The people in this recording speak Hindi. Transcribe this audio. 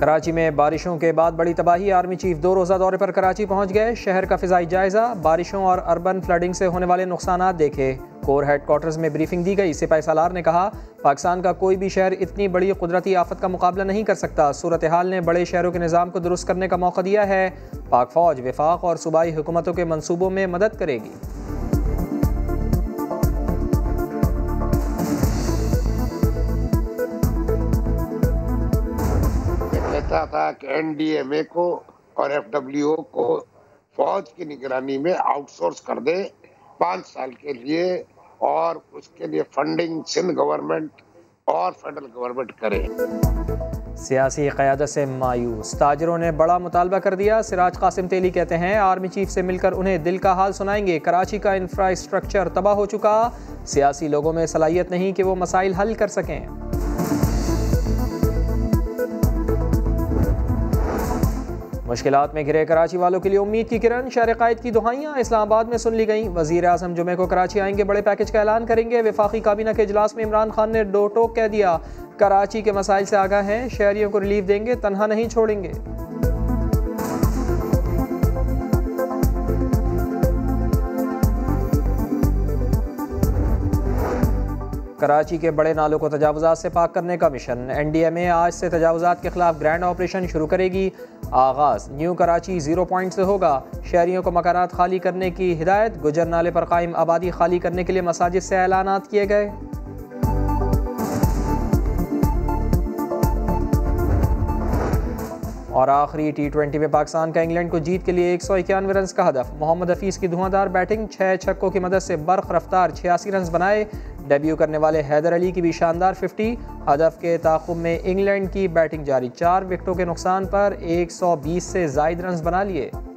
कराची में बारिशों के बाद बड़ी तबाही, आर्मी चीफ 2 रोज़ा दौरे पर कराची पहुंच गए। शहर का फिजाई जायजा, बारिशों और अर्बन फ्लडिंग से होने वाले नुकसान देखे। कोर हेडक्वार्टर्स में ब्रीफिंग दी गई। सिपाही सालार ने कहा, पाकिस्तान का कोई भी शहर इतनी बड़ी कुदरती आफत का मुकाबला नहीं कर सकता। सूरत हाल ने बड़े शहरों के निज़ाम को दुरुस्त करने का मौका दिया है। पाक फौज, वफाक और सूबाई हुकूमतों के मनसूबों में मदद करेगी। था कि NDMA को और FWO को फौज की निगरानी में आउटसोर्स कर दे 5 साल के लिए, और उसके लिए फंडिंग सिंध गवर्नमेंट और फेडरल गवर्नमेंट करे। सियासी क़यादत से मायूस ताजरों ने बड़ा मुतालबा कर दिया। सिराज कासिम तेली कहते हैं, आर्मी चीफ से मिलकर उन्हें दिल का हाल सुनाएंगे। कराची का इंफ्रास्ट्रक्चर तबाह हो चुका, सियासी लोगों में सलाहियत नहीं कि वो मसाइल हल कर सकें। मुश्किलात में घिरे कराची वालों के लिए उम्मीद की किरण, शहर-ए-कायद की दुहाइयाँ इस्लामाबाद में सुन ली गईं। वज़ीर आज़म जुमे को कराची आएंगे, बड़े पैकेज का ऐलान करेंगे। वफाकी काबीना के इजलास में इमरान खान ने दो टोक कह दिया, कराची के मसाइल से आगाह हैं, शहरियों को रिलीफ देंगे, तन्हा नहीं छोड़ेंगे। कराची के बड़े नालों को तजावुज़ात से पाक करने का मिशन, NDMA आज से तजावुज़ात के खिलाफ ग्रैंड ऑपरेशन शुरू करेगी। आगाज़ न्यू कराची 0 पॉइंट से होगा। शहरियों को मकानात खाली करने की हिदायत, गुजर नाले पर कायम आबादी खाली करने के लिए मसाजिद से ऐलानात किए गए। और आखिरी T20 में पाकिस्तान का इंग्लैंड को जीत के लिए 191 रन का हदफ। मोहम्मद हफीज़ की धुआंधार बैटिंग, 6 छक्कों की मदद से बर्ख रफ्तार 86 रन बनाए। डेब्यू करने वाले हैदर अली की भी शानदार 50। हदफ के ताक़ुब में इंग्लैंड की बैटिंग जारी, 4 विकेटों के नुकसान पर 120 से ज़ायद रन बना लिए।